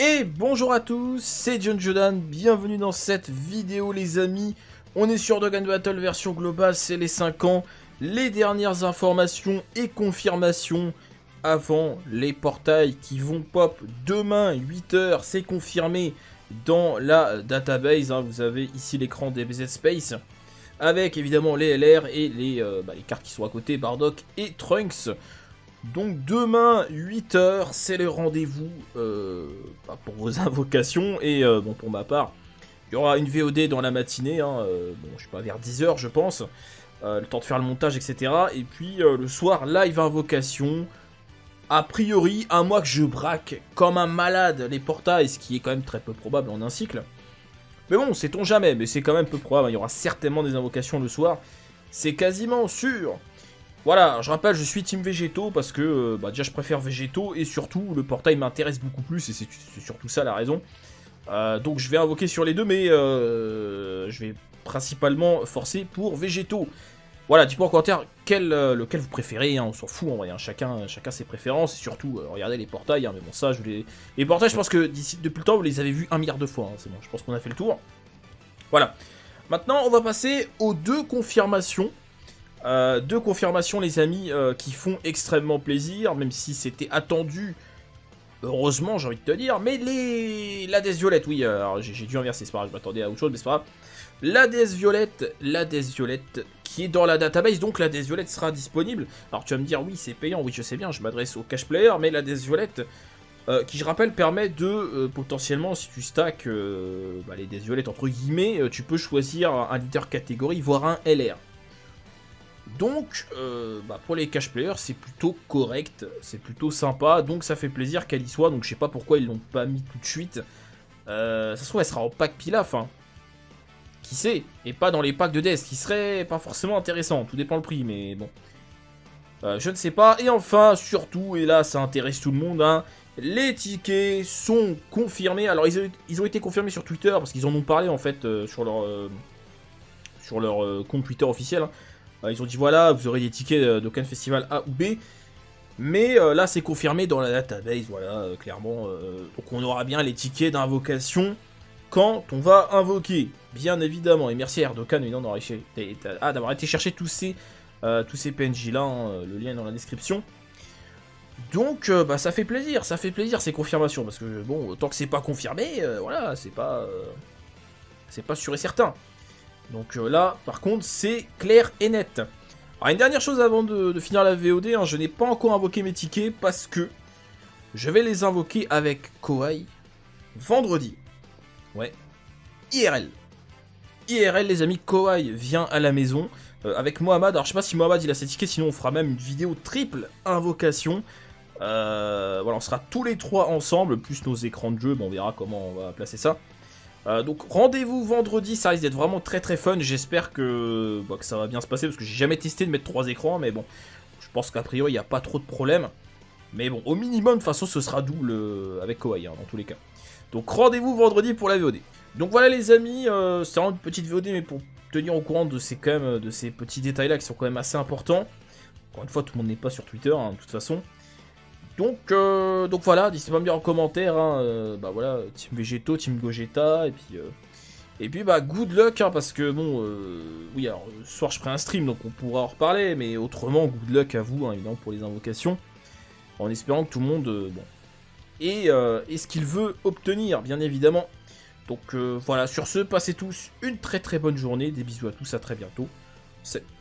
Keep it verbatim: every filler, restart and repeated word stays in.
Et bonjour à tous, c'est John Joodan, bienvenue dans cette vidéo les amis. On est sur Dokkan Battle version globale, c'est les cinq ans. Les dernières informations et confirmations avant les portails qui vont pop demain huit heures, c'est confirmé dans la database, hein. Vous avez ici l'écran D B Z Space, avec évidemment les L R et les, euh, bah, les cartes qui sont à côté, Bardock et Trunks. Donc demain, huit heures, c'est le rendez-vous euh, bah, pour vos invocations. Et euh, bon, pour ma part, il y aura une V O D dans la matinée, hein, euh, bon, je sais pas, vers dix heures je pense, euh, le temps de faire le montage, et cetera. Et puis euh, le soir, live invocation. A priori, à moins que je braque comme un malade les portails, ce qui est quand même très peu probable en un cycle. Mais bon, sait-on jamais, mais c'est quand même peu probable, il y aura certainement des invocations le soir, c'est quasiment sûr. Voilà, je rappelle, je suis team Végétaux parce que bah, déjà je préfère Végétaux et surtout le portail m'intéresse beaucoup plus et c'est surtout ça la raison. Euh, donc je vais invoquer sur les deux, mais euh, je vais principalement forcer pour Végétaux. Voilà, dites-moi en commentaire quel, euh, lequel vous préférez, hein, on s'en fout en vrai, hein, chacun, chacun ses préférences, et surtout, euh, regardez les portails, hein, mais bon ça, je les... les portails, je pense que d'ici depuis le temps, vous les avez vus un milliard de fois, hein, c'est bon, je pense qu'on a fait le tour. Voilà, maintenant, on va passer aux deux confirmations, euh, deux confirmations, les amis, euh, qui font extrêmement plaisir, même si c'était attendu, heureusement, j'ai envie de te dire, mais les... la D S Violette, oui, euh, j'ai dû inverser, c'est pas grave, je m'attendais à autre chose, mais c'est pas grave. La D S Violette, la D S Violette... qui est dans la database, donc la D S Violette sera disponible. Alors tu vas me dire, oui c'est payant, oui je sais bien, je m'adresse au cash player, mais la D S Violette, euh, qui je rappelle permet de, euh, potentiellement, si tu stacks euh, bah, les D S Violettes entre guillemets, euh, tu peux choisir un leader catégorie, voire un L R. Donc, euh, bah, pour les cash players, c'est plutôt correct, c'est plutôt sympa, donc ça fait plaisir qu'elle y soit, donc je sais pas pourquoi ils l'ont pas mis tout de suite. Euh, ça se trouve, elle sera en pack Pilaf, hein. Qui sait, et pas dans les packs de D S, qui serait pas forcément intéressant, tout dépend le prix, mais bon. Euh, je ne sais pas, et enfin, surtout, et là ça intéresse tout le monde, hein, les tickets sont confirmés. Alors ils ont, ils ont été confirmés sur Twitter, parce qu'ils en ont parlé en fait euh, sur leur, euh, sur leur euh, compte Twitter officiel. Hein. Euh, ils ont dit voilà, vous aurez des tickets euh, Dokkan Festival A ou B, mais euh, là c'est confirmé dans la database, voilà, euh, clairement. Euh, donc on aura bien les tickets d'invocation quand on va invoquer, bien évidemment. Et merci à Dokkan d'avoir été chercher tous ces, euh, tous ces P N J là, hein, le lien est dans la description. Donc euh, bah, ça fait plaisir, ça fait plaisir ces confirmations, parce que bon, tant que c'est pas confirmé, euh, voilà, c'est pas, euh, c'est pas sûr et certain. Donc euh, là, par contre, c'est clair et net. Alors une dernière chose avant de, de finir la V O D, hein, je n'ai pas encore invoqué mes tickets, parce que je vais les invoquer avec Kawai vendredi. Ouais, I R L. I R L, les amis, Kawai vient à la maison euh, avec Mohamed. Alors, je sais pas si Mohamed il a ses tickets, sinon on fera même une vidéo triple invocation. Euh, voilà, on sera tous les trois ensemble, plus nos écrans de jeu. Bon, on verra comment on va placer ça. Euh, donc, rendez-vous vendredi, ça risque d'être vraiment très très fun. J'espère que, bah, que ça va bien se passer, parce que j'ai jamais testé de mettre trois écrans, mais bon, je pense qu'a priori, il n'y a pas trop de problème. Mais bon, au minimum, de toute façon, ce sera double euh, avec Kawai, hein, dans tous les cas. Donc rendez-vous vendredi pour la V O D. Donc voilà les amis, euh, c'est vraiment une petite V O D, mais pour tenir au courant de ces, quand même, de ces petits détails là qui sont quand même assez importants. Encore une fois, tout le monde n'est pas sur Twitter, hein, de toute façon. Donc, euh, donc voilà, n'hésitez pas à me dire en commentaire, hein, euh, bah voilà, team Vegeto, team Gogeta, et puis, euh, et puis bah good luck, hein, parce que bon, euh, oui alors, ce soir je ferai un stream, donc on pourra en reparler, mais autrement, good luck à vous, hein, évidemment, pour les invocations, en espérant que tout le monde, euh, bon, Et, euh, et ce qu'il veut obtenir, bien évidemment. Donc euh, voilà, sur ce, passez tous une très très bonne journée. Des bisous à tous, à très bientôt. C'est...